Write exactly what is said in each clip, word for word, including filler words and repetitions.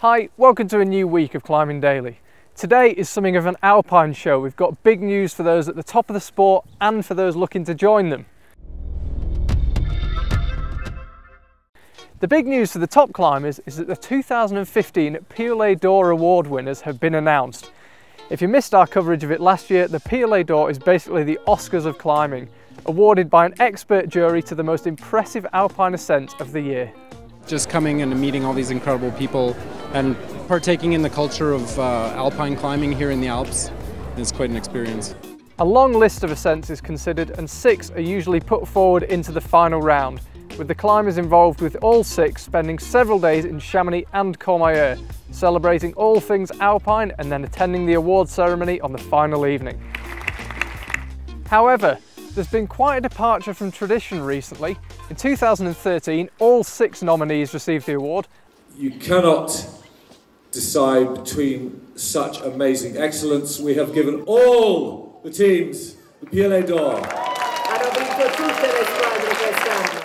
Hi, welcome to a new week of Climbing Daily. Today is something of an alpine show. We've got big news for those at the top of the sport and for those looking to join them. The big news for the top climbers is that the two thousand fifteen Piolet d'Or award winners have been announced. If you missed our coverage of it last year, the Piolet d'Or is basically the Oscars of climbing, awarded by an expert jury to the most impressive alpine ascent of the year. Just coming and meeting all these incredible people and partaking in the culture of uh, alpine climbing here in the Alps is quite an experience. A long list of ascents is considered and six are usually put forward into the final round, with the climbers involved with all six spending several days in Chamonix and Courmayeur, celebrating all things alpine and then attending the award ceremony on the final evening. However, there's been quite a departure from tradition recently. In two thousand thirteen, all six nominees received the award. You cannot decide between such amazing excellence. We have given all the teams the Piolet d'Or.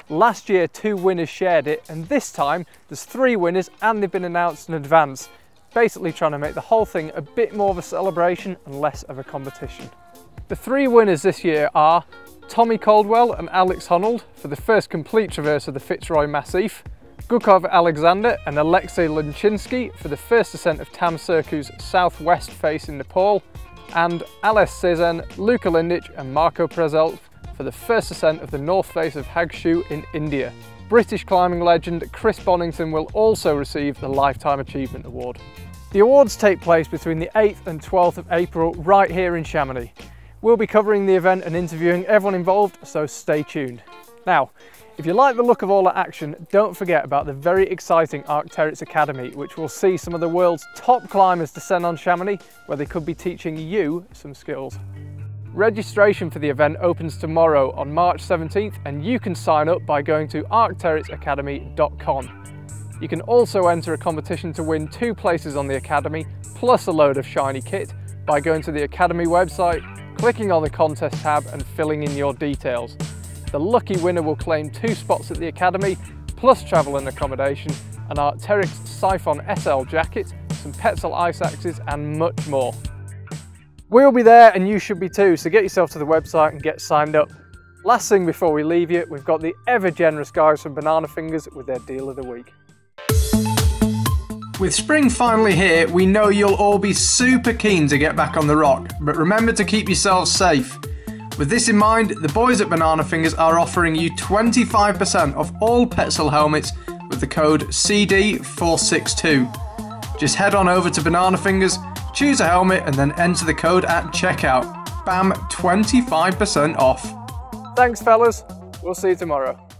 Last year, two winners shared it, and this time there's three winners and they've been announced in advance, basically trying to make the whole thing a bit more of a celebration and less of a competition. The three winners this year are Tommy Caldwell and Alex Honnold for the first complete traverse of the Fitzroy Massif, Gukov Alexander and Aleksey Lonchinsky for the first ascent of Tamsurku's southwest face in Nepal, and Ales Cesen, Luka Lindic and Marko Prezelj for the first ascent of the north face of Hagshu in India. British climbing legend Chris Bonington will also receive the Lifetime Achievement Award. The awards take place between the eighth and twelfth of April right here in Chamonix. We'll be covering the event and interviewing everyone involved, so stay tuned. Now, if you like the look of all that action, don't forget about the very exciting Arc'teryx Academy, which will see some of the world's top climbers descend on Chamonix, where they could be teaching you some skills. Registration for the event opens tomorrow on March seventeenth, and you can sign up by going to arc'teryx academy dot com. You can also enter a competition to win two places on the Academy, plus a load of shiny kit, by going to the Academy website, clicking on the contest tab and filling in your details. The lucky winner will claim two spots at the Academy, plus travel and accommodation, an Arc'teryx Siphon S L jacket, some Petzl ice axes and much more. We'll be there and you should be too, so get yourself to the website and get signed up. Last thing before we leave you, we've got the ever generous guys from Banana Fingers with their deal of the week. With spring finally here, we know you'll all be super keen to get back on the rock, but remember to keep yourselves safe. With this in mind, the boys at Banana Fingers are offering you twenty-five percent off all Petzl helmets with the code C D four six two. Just head on over to Banana Fingers, choose a helmet and then enter the code at checkout. Bam, twenty-five percent off. Thanks fellas, we'll see you tomorrow.